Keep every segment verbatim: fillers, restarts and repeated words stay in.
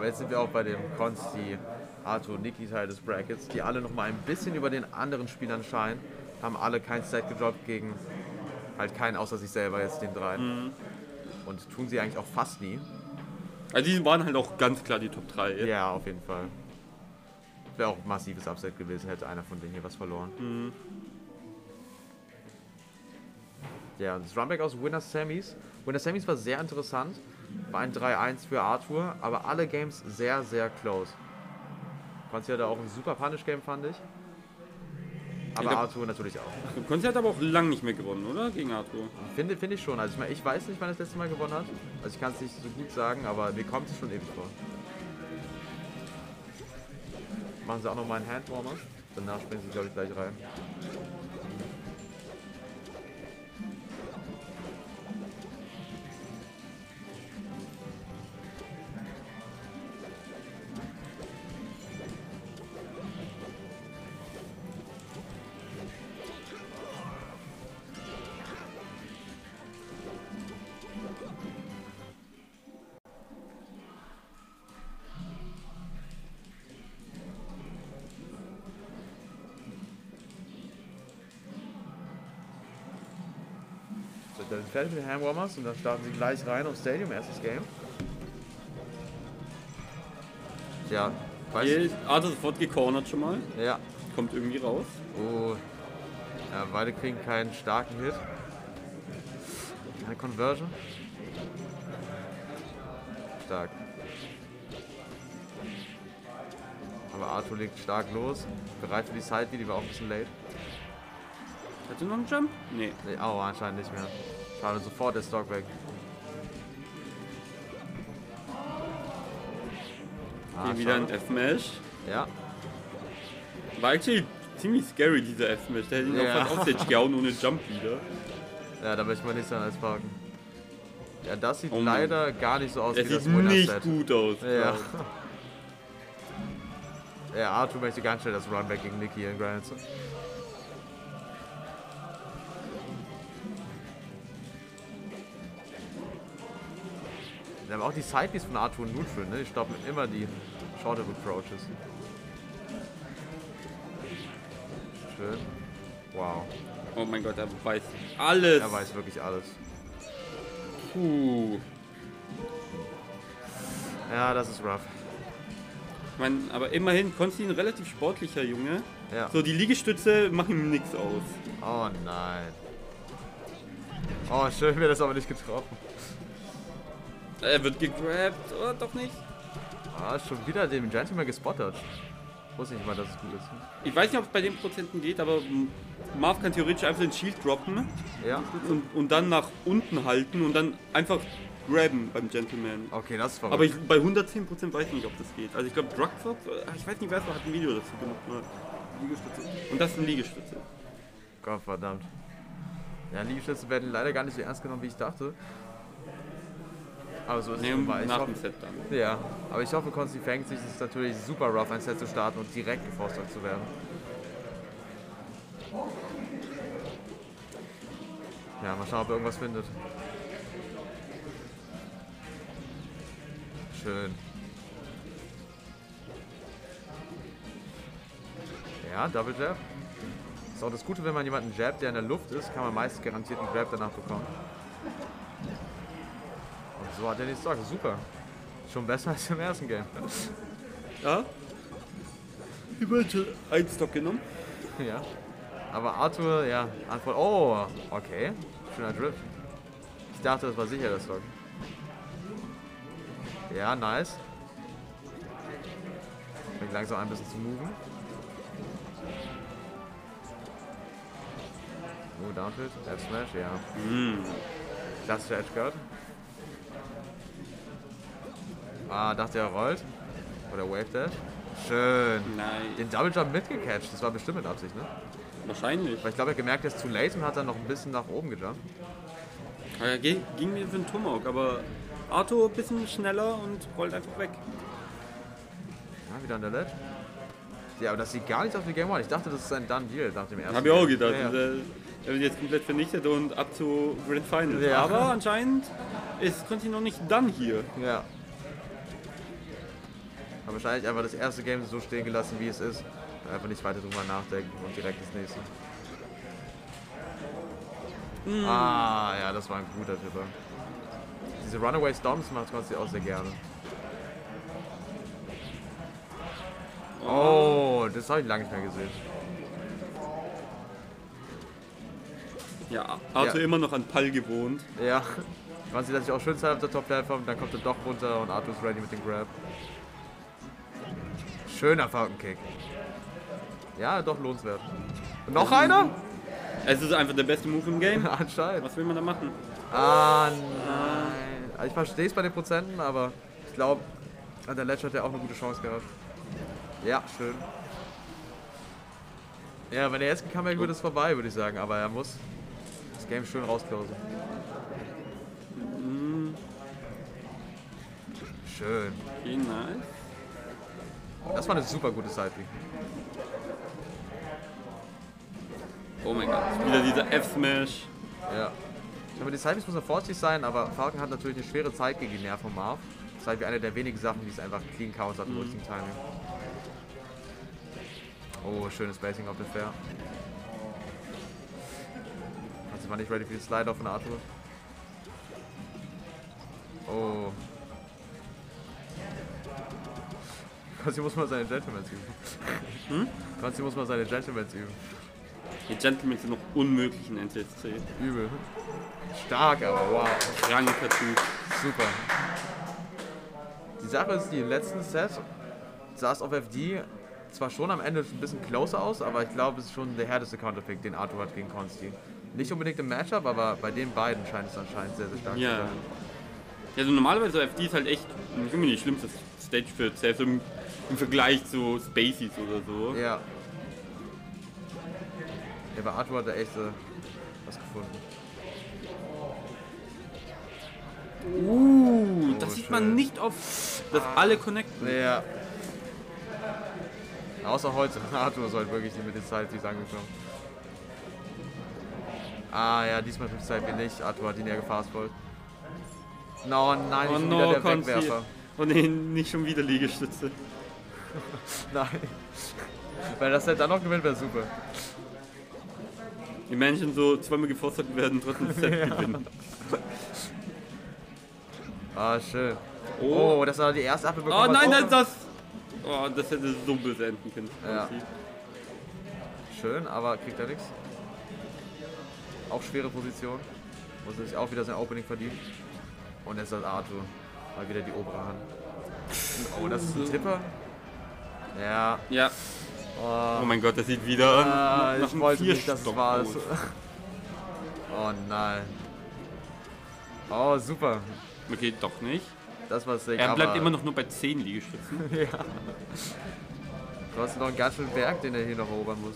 Aber jetzt sind wir auch bei dem Konsti, Arthur, Niki Teil des Brackets, die alle noch mal ein bisschen über den anderen Spielern scheinen. Haben alle kein Stat gedroppt gegen halt keinen außer sich selber jetzt den drei. Mhm. Und tun sie eigentlich auch fast nie. Also die waren halt auch ganz klar die Top drei. Ja, ja auf jeden Fall. Wäre auch ein massives Upset gewesen, hätte einer von denen hier was verloren. Mhm. Ja, und das Runback aus Winner Semis. Winner Semis war sehr interessant. War ein drei eins für Arthur, aber alle Games sehr, sehr close. Konzi hatte auch ein super Punish-Game, fand ich. Aber ich glaub, Arthur natürlich auch. Konzi hat aber auch lange nicht mehr gewonnen, oder? Gegen Arthur. Finde, finde ich schon. Also ich, meine, ich weiß nicht, wann das letzte Mal gewonnen hat. Also ich kann es nicht so gut sagen, aber mir kommt es schon ewig vor. Machen sie auch nochmal einen Handwarmer. Danach springen sie, glaube ich, gleich rein. Dann fertig mit den Handwarmers und dann starten sie gleich rein auf Stadium, erstes Game. Ja, weiß ich. Arthur sofort gecornert schon mal. Ja. Kommt irgendwie raus. Oh. Ja, beide kriegen keinen starken Hit. Keine Conversion. Stark. Aber Arthur legt stark los. Bereit für die Side, die war auch ein bisschen late. Hat du noch einen Jump? Nee. Nee. Oh, anscheinend nicht mehr. Schade, sofort der Stock weg. Ah, hier wieder ein F-Mesh. Ja. War eigentlich ziemlich scary, dieser F-Mesh. Der hätte ihn ja. auch fast Offstage gehauen ohne Jump wieder. Ja, da möchte man nicht sein als Falcon. Ja, das sieht oh leider gar nicht so aus das wie das Winner-Set. Sieht nicht gut aus. Ja. Ja, Arthur möchte ganz schnell das Runback gegen Niki in Granite. Aber auch die Sidebeats von Arthur und Neutral, ne? Die stoppen immer die Shorter Approaches. Schön. Wow. Oh mein Gott, er weiß alles. Er weiß wirklich alles. Puh. Ja, das ist rough. Ich meine, aber immerhin Konsti ein relativ sportlicher Junge. Ja. So, die Liegestütze machen ihm nichts aus. Oh nein. Oh, schön, mir das aber nicht getroffen. Er wird gegrabt, oder doch nicht? Ah, schon wieder den Gentleman gespottet. Ich wusste nicht mal, dass es gut ist. Ich weiß nicht, ob es bei den Prozenten geht, aber Marv kann theoretisch einfach den Shield droppen. Ja. Und, und dann nach unten halten und dann einfach grabben beim Gentleman. Okay, das ist verrückt. Aber ich, bei hundertzehn Prozent weiß ich nicht, ob das geht. Also ich glaube, Drugfox, ich weiß nicht, wer es war, hat ein Video dazu gemacht. Ne? Liegestütze. Und das ist eine Liegestütze. Gott verdammt. Ja, Liegestütze werden leider gar nicht so ernst genommen, wie ich dachte. Aber so ist nee, es nach dem Set dann. Ja, aber ich hoffe, Konsti fängt sich. Es ist natürlich super rough, ein Set zu starten und direkt geforstert zu werden. Ja, mal schauen, ob er irgendwas findet. Schön. Ja, Double Jab. Ist auch das Gute, wenn man jemanden jabbt, der in der Luft ist, kann man meist garantiert einen Grab danach bekommen. So hat er nichts gesagt, super. Schon besser als im ersten Game. Ja? Ich wollte einen Stock genommen. Ja. Aber Arthur, ja, Antwort. Oh, okay. Schöner Drift. Ich dachte, das war sicher der Stock. Ja, nice. Fängt langsam ein bisschen zu moven. Oh, Downfield, F-Smash, ja. Mm. Klassischer Edgeguard. Ah, dachte er rollt. Oder Wave Dash. Schön. Nein. Den Double Jump mitgecatcht. Das war bestimmt mit Absicht, ne? Wahrscheinlich. Weil ich glaube, er gemerkt, er ist zu late und hat dann noch ein bisschen nach oben gejumpt. Ja, ging, ging mir für den Tomahawk, aber Arthur ein bisschen schneller und rollt einfach weg. Ja, wieder an der Ledge. Ja, aber das sieht gar nicht auf die Game One. Ich dachte, das ist ein Done Deal nach dem ersten. Hab ich auch gedacht. Ja, ja. Er wird jetzt komplett vernichtet und ab zu Grand Finals. Ja. Aber anscheinend ist Konsti noch nicht done hier. Ja. Aber wahrscheinlich einfach das erste Game so stehen gelassen, wie es ist. Einfach nicht weiter drüber nachdenken und direkt das nächste. Mm. Ah, ja, das war ein guter Tipper. Diese Runaway Stomps macht Konsti auch sehr gerne. Oh, das habe ich lange nicht mehr gesehen. Ja, Arthur ja. immer noch an Pall gewohnt. Ja, Konsti lässt sich auch schön sein auf der Top-Plattform, dann kommt er doch runter und Arthur ist ready mit dem Grab. Schöner Falcon-Kick. Ja, doch lohnenswert. Und noch einer? Es ist einfach der beste Move im Game. Anscheinend. Was will man da machen? Ah, nein. Also ich verstehe es bei den Prozenten, aber ich glaube, der Ledge hat ja auch eine gute Chance gehabt. Ja, schön. Ja, wenn er jetzt gekommen wäre, würde es vorbei, würde ich sagen. Aber er muss das Game schön rausklausen. Mhm. Schön. Okay, nice. Das war eine super gute Side-Pick. Oh mein Gott, wieder dieser F-Smash. Ja. Aber die Sidebys muss er vorsichtig sein, aber Falcon hat natürlich eine schwere Zeit gegen den Nerv von Marv. Das ist halt wie eine der wenigen Sachen, die es einfach clean countert im richtigen Timing. Oh, schönes Spacing auf der Fair. Hat sich mal nicht ready für die Slide-Off von Arthur. Oh. Konzi muss mal seine Gentlemans üben. Hm? Konzi muss mal seine Gentlemans üben. Die Gentlemen sind noch unmöglich in N T S C. Übel. Stark, aber wow. Kranker Typ. Super. Die Sache ist, die im letzten Set sah es auf F D zwar schon am Ende ein bisschen closer aus, aber ich glaube, es ist schon der härteste Counterpick, den Arthur hat gegen Konsti. Nicht unbedingt im Matchup, aber bei den beiden scheint es anscheinend sehr, sehr stark ja. zu sein. Ja, also normalerweise F D ist halt echt irgendwie nicht schlimmstes Stage für C F M im, im Vergleich zu Spaceys oder so. Ja. Ja, bei Arthur hat er echt äh, was gefunden. Uh, oh, das sieht schön. Man nicht oft, dass ah. alle connecten. Ja. Außer heute. Arthur ist heute wirklich nicht mit den Sidebys angekommen. Ah ja, diesmal fünf Sidebys nicht. Arthur hat ihn ja gefastballt. No, nein, oh, ich bin no, wieder der Konzi. Wegwerfer. Oh nee, nicht schon wieder Liegestütze. Nein. Weil das halt dann noch gewinnt, wäre super. Die Menschen so zweimal gefordert werden, trotzdem Set gewinnen. Ah, schön. Oh, oh, das war die erste Apple bekommen. Oh nein, nein, das... Oh, das hätte so böse enden können. Ja. Schön, aber kriegt er nichts. Auch schwere Position. Muss er sich auch wieder sein Opening verdienen. Und jetzt hat Arthur mal wieder die obere Hand. Oh, das ist ein Tipper. Ja. Ja. Oh, oh mein Gott, das sieht wieder ah, nach einem Vierstock-Modus. Oh nein. Oh, super. Okay, doch nicht. Das war's sick, er bleibt immer noch nur bei zehn Liegestützen. Ja. Du hast noch einen ganz schönen Berg, den er hier noch erobern muss.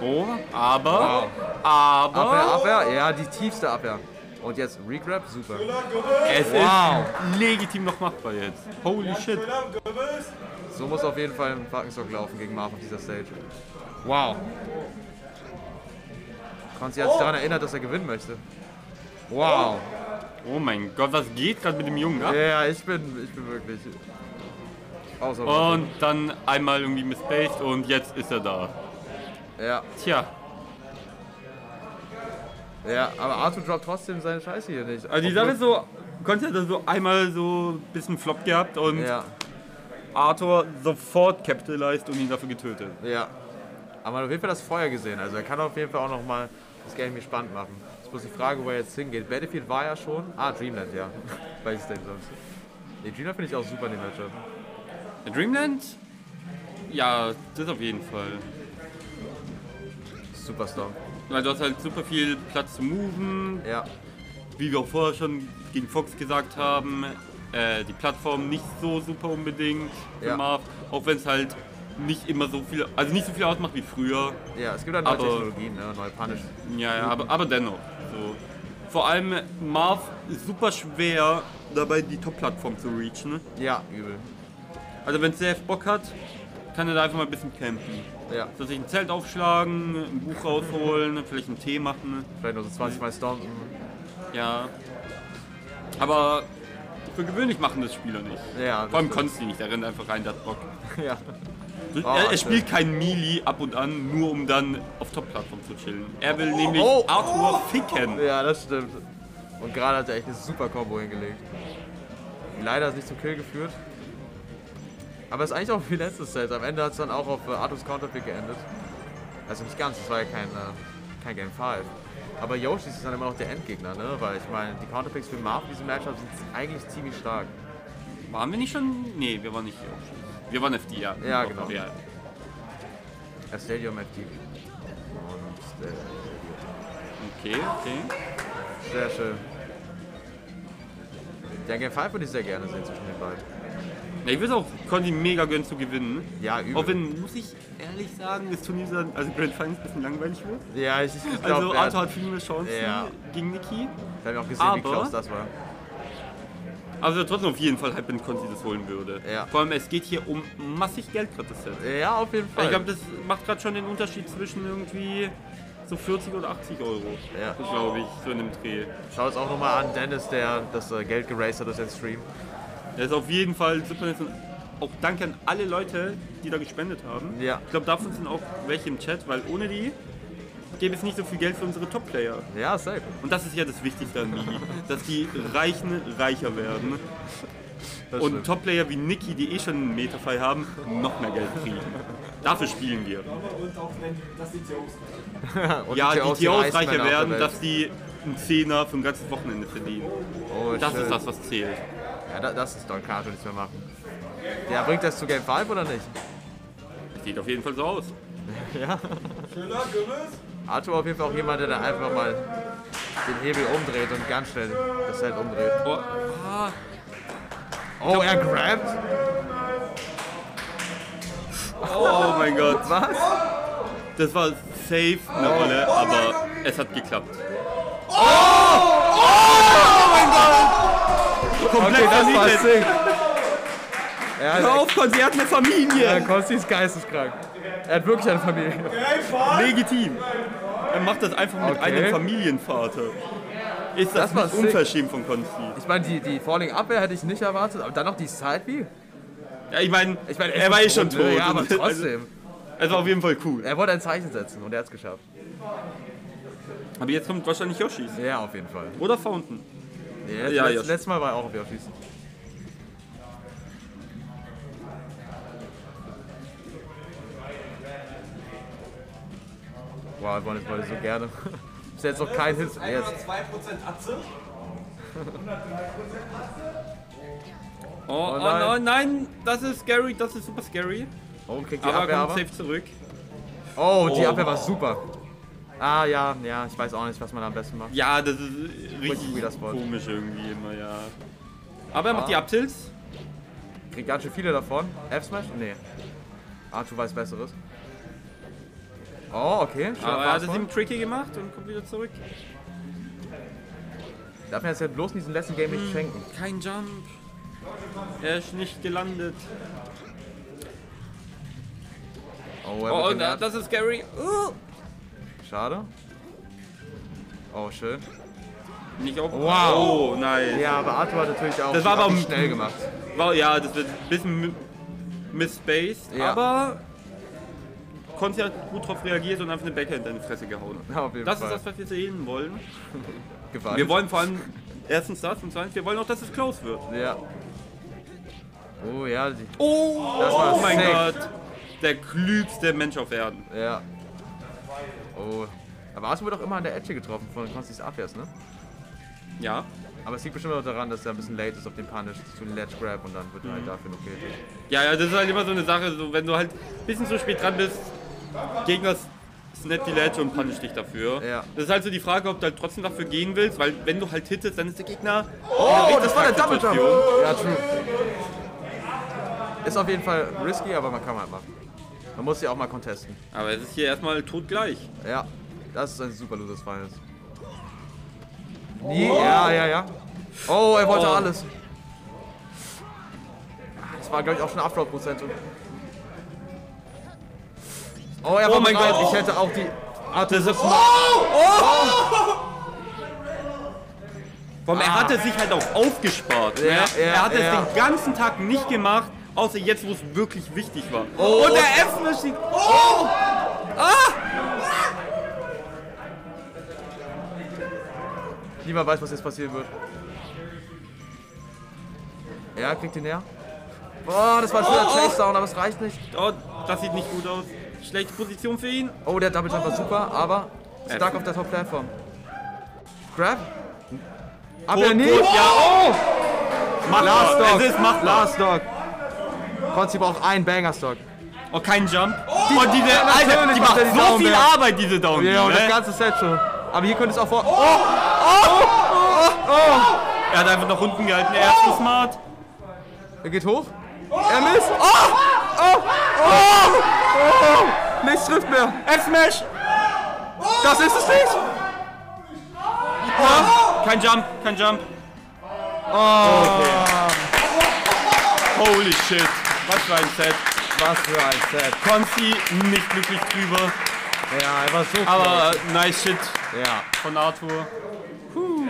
Oh, aber... Wow. Aber... Abwehr, Abwehr. Ja, die tiefste Abwehr. Und jetzt Regrab, super. Es wow. ist legitim noch machbar jetzt. Holy shit. So muss auf jeden Fall ein Parkenstock laufen gegen Marv auf dieser Stage. Wow. Konzi hat sich daran erinnert, dass er gewinnen möchte. Wow. Oh mein Gott, was geht gerade mit dem Jungen ab? Ja, ich bin, ich bin wirklich... Außer und dann einmal irgendwie misspaced und jetzt ist er da. Ja. Tja. Ja, aber Arthur droppt trotzdem seine Scheiße hier nicht. Also die Sache ist so, Konzi hat er so einmal so ein bisschen Flop gehabt und... Ja. Arthur sofort capitalized und ihn dafür getötet. Ja. Aber man hat auf jeden Fall das Feuer gesehen. Also er kann auf jeden Fall auch nochmal das Game hier spannend machen. Jetzt bloß die Frage, wo er jetzt hingeht. Battlefield war ja schon. Ah, Dreamland, ja. Welches denn sonst? Nee, Dreamland finde ich auch super in dem Matchup. Dreamland? Ja, das auf jeden Fall. Superstar. Weil du hast halt super viel Platz zu moven. Ja. Wie wir auch vorher schon gegen Fox gesagt haben. Äh, die Plattform nicht so super unbedingt für ja. Marv, auch wenn es halt nicht immer so viel, also nicht so viel ausmacht wie früher. Ja, es gibt halt neue aber, Technologien, ne? Neue Punish. Ja, ja, aber, aber dennoch. So. Vor allem Marv ist super schwer dabei, die Top-Plattform zu reachen. Ja, übel. Also wenn C F Bock hat, kann er da einfach mal ein bisschen campen. Ja. Soll sich ein Zelt aufschlagen, ein Buch rausholen, vielleicht einen Tee machen. Vielleicht nur so zwanzig Mal stormen. Ja. Aber Für gewöhnlich machen das Spieler nicht. Ja, das vor allem Konsti nicht, der rennt einfach rein, der hat Bock. Ja. Oh, er, er spielt kein Melee ab und an, nur um dann auf Top-Plattform zu chillen. Er will oh, nämlich oh, Arthur oh. ficken. Ja, das stimmt. Und gerade hat er echt eine super Combo hingelegt. Leider hat es nicht zum Kill geführt. Aber es ist eigentlich auch wie letztes Set. Am Ende hat es dann auch auf äh, Arthurs Counterpick geendet. Also nicht ganz, das war ja kein, äh, kein Game five. Aber Yoshi ist dann immer noch der Endgegner, ne? Weil ich meine, die Counterpicks für Marv in diesem Matchup sind eigentlich ziemlich stark. Waren wir nicht schon? Nee, wir waren nicht Yoshi. Wir waren F D, ja. Ja, genau. Ja. Er Stadium F D. Und äh, okay, okay. Sehr schön. Der Game five würde ich sehr gerne sehen zwischen den beiden. Ja, ich würde auch Konzi mega gönnen zu gewinnen. Ja, übel. Auch wenn, muss ich ehrlich sagen, das Turnier dann, also Grand Finals ein bisschen langweilig wird. Ja, ich, ich glaube... Also Arthur hat viel mehr Chancen ja. gegen Niki. Da haben wir auch gesehen, aber, wie close das war. Also trotzdem auf jeden Fall halt, wenn Konzi das holen würde. Ja. Vor allem, es geht hier um massig Geld gerade das Set. Ja, auf jeden Fall. Ich glaube, das macht gerade schon den Unterschied zwischen irgendwie so vierzig oder achtzig Euro. Ja. Glaube ich, so in dem Dreh. Schau es auch nochmal an, Dennis, der das Geld geraced hat durch den Stream. Das ist auf jeden Fall super nett. Auch danke an alle Leute, die da gespendet haben. Ja. Ich glaube, davon sind auch welche im Chat, weil ohne die gäbe es nicht so viel Geld für unsere Top-Player. Ja, safe. Und das ist ja das Wichtigste an Niki, dass die Reichen reicher werden. Das und Top-Player wie Niki, die eh schon einen Metafy haben, noch mehr Geld kriegen. Dafür spielen wir. Und auch, dass die T Os ja, die T Os reicher werden, dass die einen Zehner für ein ganzes Wochenende verdienen. Oh, das schön. Ist das, was zählt. Ja, das ist Don Kato, nichts mehr machen. Der bringt das zu Game five oder nicht? Das sieht auf jeden Fall so aus. Ja. Schöner Gürmes. Arthur auf jeden Fall auch jemand, der da einfach mal den Hebel umdreht und ganz schnell das Set umdreht. Oh, ah. oh er grabt? Oh, oh mein Gott. Was? Das war safe eine Rolle, oh. aber es hat geklappt. Oh! Oh, oh mein Gott! Komplett vernichtet. Hör auf, Konzi, er hat eine Familie! Ja, Konzi ist geisteskrank. Er hat wirklich eine Familie. Legitim. Er macht das einfach mit okay. einem Familienvater. Ist das, das nicht unverschämt von Konzi? Ich meine, die, die Falling-Abwehr hätte ich nicht erwartet, aber dann noch die Side-B? Ja, ich meine, ich mein, er war eh schon tot. Ja, aber trotzdem. Es war auf jeden Fall cool. Er wollte ein Zeichen setzen und er hat es geschafft. Aber jetzt kommt wahrscheinlich Yoshis. Ja, auf jeden Fall. Oder Fountain. Ja, ja, letzt, letztes Mal war er auch auf Yoshis. Wow, ich wollte es heute so gerne. Bis jetzt noch kein Hit. einhundertzwei Prozent Atze. Oh, oh, oh nein. oh nein, das ist scary, das ist super scary. Oh, kriegt die aber Abwehr, kommt aber safe zurück. Oh, die oh. Abwehr war super. Ah ja, ja, ich weiß auch nicht, was man am besten macht. Ja, das ist richtig das komisch irgendwie immer, ja. Aber er ah. macht die Up-Tilts. Kriegt ganz schön viele davon. F-Smash? Nee. Arthur weiß Besseres. Oh, okay. Schön, aber er hat es ihm tricky gemacht und kommt wieder zurück. Darf man jetzt halt bloß in diesem letzten Game hm, nicht schenken. Kein Jump. Er ist nicht gelandet. Oh, er oh, oh na, das ist scary. Uh. Schade. Oh, schön. Nicht auf. Wow. Oh, nice. Ja, aber Arthur hat natürlich auch das war aber schnell gemacht. War, ja, das wird ein bisschen misspaced, ja. aber... Konzi hat gut drauf reagiert und einfach eine Backhand in die Fresse gehauen. Auf jeden das Fall. Ist das, was wir sehen wollen. Wir wollen vor allem erstens das und zweitens, wir wollen auch, dass es close wird. Ja. Oh ja. Die oh, das war oh mein Gott. Der klügste Mensch auf Erden. Ja. Oh. Aber Arthur wird auch immer an der Edge getroffen von Konzis Abwehrs, ne? Ja. Aber es liegt bestimmt auch daran, dass er ein bisschen late ist auf den Punish zu Ledge Grab und dann wird er mhm. halt dafür noch okay. Ja, ja, das ist halt immer so eine Sache, so, wenn du halt ein bisschen zu spät dran bist, Gegner snap die Ledge und punish dich dafür. Ja. Das ist halt so die Frage, ob du halt trotzdem dafür gehen willst, weil wenn du halt hittest, dann ist der Gegner... Oh, das war der Double Jump! Ja, true. Ist auf jeden Fall risky, aber man kann halt machen. Man muss ja auch mal contesten. Aber es ist hier erstmal totgleich. Ja, das ist ein super loses Final. Nie? Oh. Ja, ja, ja. Oh, er wollte oh. alles. Das war, glaube ich, auch schon achthundert Prozent. Oh, er war oh mein Gott, oh. ich hätte auch die... Ach, das ist oh. Oh. Oh. Oh. Komm, er hatte sich halt auch aufgespart. Ja, ne? ja, er hat ja. es den ganzen Tag nicht gemacht, außer jetzt, wo es wirklich wichtig war. Oh, und der F steht. Oh! Ah! Niemand weiß, was jetzt passieren wird. Ja, kriegt ihn näher. Boah, das war ein schöner oh, oh. Chase-Down, aber es reicht nicht. Oh, das sieht nicht gut aus. Schlechte Position für ihn. Oh, der Double Jump oh. war super, aber stark auf der Top-Plattform. Grab. Aber tot, er nicht. Tot, ja. Oh! Mach Last Dog. Es ist macht Last Dog. Konzi braucht einen Banger-Stock. Oh, kein Jump. Oh, und diese, Alter, die macht so viel Arbeit, diese Down. Ja, und das ganze Set schon. Aber hier könnte es auch vor... Oh! Oh! Oh! Oh! Oh! Er hat einfach nach unten gehalten. Er ist so smart. Er geht hoch. Er misst. Oh! Oh! Oh! Oh! Nichts trifft mehr. F-Smash! Das ist es nicht! Oh. Kein Jump, kein Jump. Oh. Okay. Holy shit. Was für ein Set. Was für ein Set. Konzi nicht glücklich drüber. Ja, er war so cool. Aber nice shit ja. von Arthur. Puh.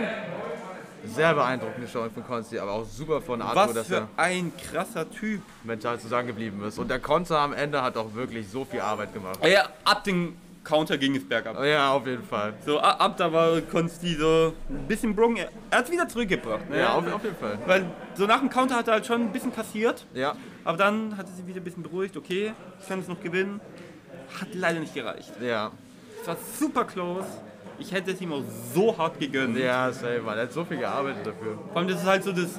Sehr beeindruckende Show von Konzi, aber auch super von Arthur, was dass für er ein krasser Typ mental zusammengeblieben ist. Und der Konter am Ende hat auch wirklich so viel Arbeit gemacht. Ja, ab den Counter ging es bergab. Ja, auf jeden Fall. So, ab, ab da war Konzi so ein bisschen broken. Er, er hat es wieder zurückgebracht. Ne? Ja, auf, auf jeden Fall. Weil so nach dem Counter hat er halt schon ein bisschen kassiert. Ja. Aber dann hat er sich wieder ein bisschen beruhigt. Okay, ich kann es noch gewinnen. Hat leider nicht gereicht. Ja. Es war super close. Ich hätte es ihm auch so hart gegönnt. Ja, safe, man. Er hat so viel gearbeitet dafür. Vor allem, das ist halt so das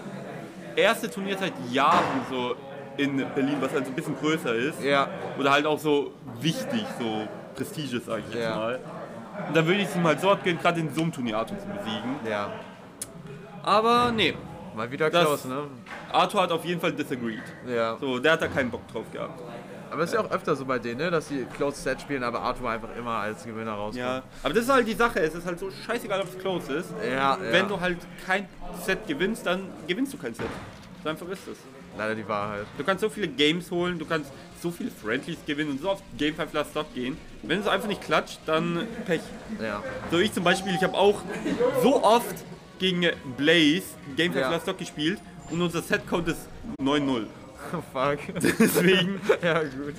erste Turnier seit Jahren so in Berlin, was halt so ein bisschen größer ist. Ja. Oder halt auch so wichtig, so prestigious, sag ich jetzt ja. mal. Und da würde ich es ihm halt so abgehen, gerade in so einem Turnier Arthur zu besiegen. Ja. Aber nee. Mal wieder close, ne? Arthur hat auf jeden Fall disagreed. Ja. So, der hat da keinen Bock drauf gehabt. Aber es ist ja auch öfter so bei denen, ne? Dass sie Close Set spielen, aber Arthur einfach immer als Gewinner rauskommt. Ja, aber das ist halt die Sache, es ist halt so scheißegal, ob es Close ist. Ja, Wenn ja. du halt kein Set gewinnst, dann gewinnst du kein Set. So einfach ist es. Leider die Wahrheit. Du kannst so viele Games holen, du kannst so viele Friendlies gewinnen und so oft Game fünf Last Stop gehen. Wenn es einfach nicht klatscht, dann Pech. Ja. So ich zum Beispiel, ich habe auch so oft gegen Blaze Game fünf ja. Last Stop gespielt und unser Set-Count ist neun null. Fuck. Deswegen. Ja, gut.